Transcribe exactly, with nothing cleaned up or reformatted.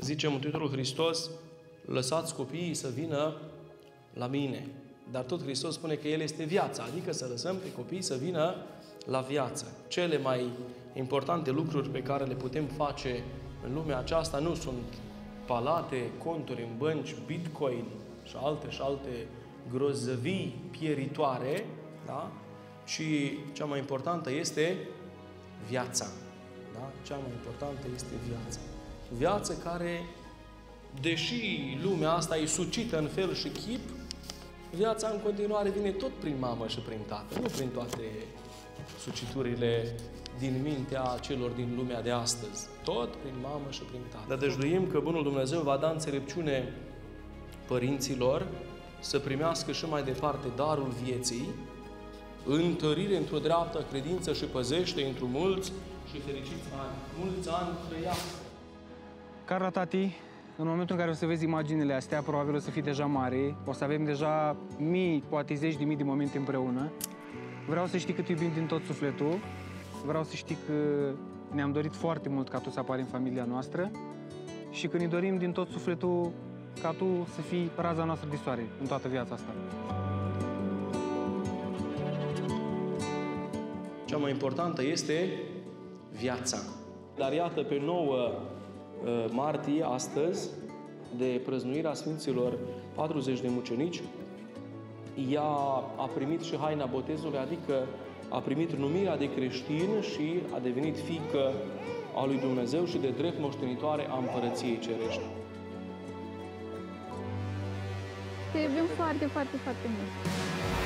Zice Mântuitorul Hristos, lăsați copiii să vină la mine. Dar tot Hristos spune că El este viața, adică să lăsăm pe copiii să vină la viață. Cele mai importante lucruri pe care le putem face în lumea aceasta nu sunt palate, conturi în bănci, bitcoin și alte și alte grozăvii pieritoare, da? Și cea mai importantă este viața. Da? Cea mai importantă este viața. Viața care, deși lumea asta e sucită în fel și chip, viața în continuare vine tot prin mamă și prin tată, nu prin toate suciturile din mintea celor din lumea de astăzi. Tot prin mamă și prin tată. Dar dăjduim că Bunul Dumnezeu va da înțelepciune părinților să primească și mai departe darul vieții, întărire într-o dreaptă credință și păzește într-o mulți și fericiți ani. Mulți ani trăiască! Carla, tati, în momentul în care o să vezi imaginile astea, probabil o să fii deja mare, o să avem deja mii, poate zeci de mii de momente împreună. Vreau să știi că te iubim din tot sufletul, vreau să știi că ne-am dorit foarte mult ca tu să apari în familia noastră și că ne dorim din tot sufletul ca tu să fii raza noastră de soare în toată viața asta. Cea mai importantă este viața. Dar iată, pe nouă martie, astăzi, de prăznuirea Sfinților patruzeci de mucenici, ea a primit și haina botezului, adică a primit numirea de creștin și a devenit fiică a lui Dumnezeu și de drept moștenitoare a Împărăției Cerești. Te iubim foarte, foarte, foarte mult!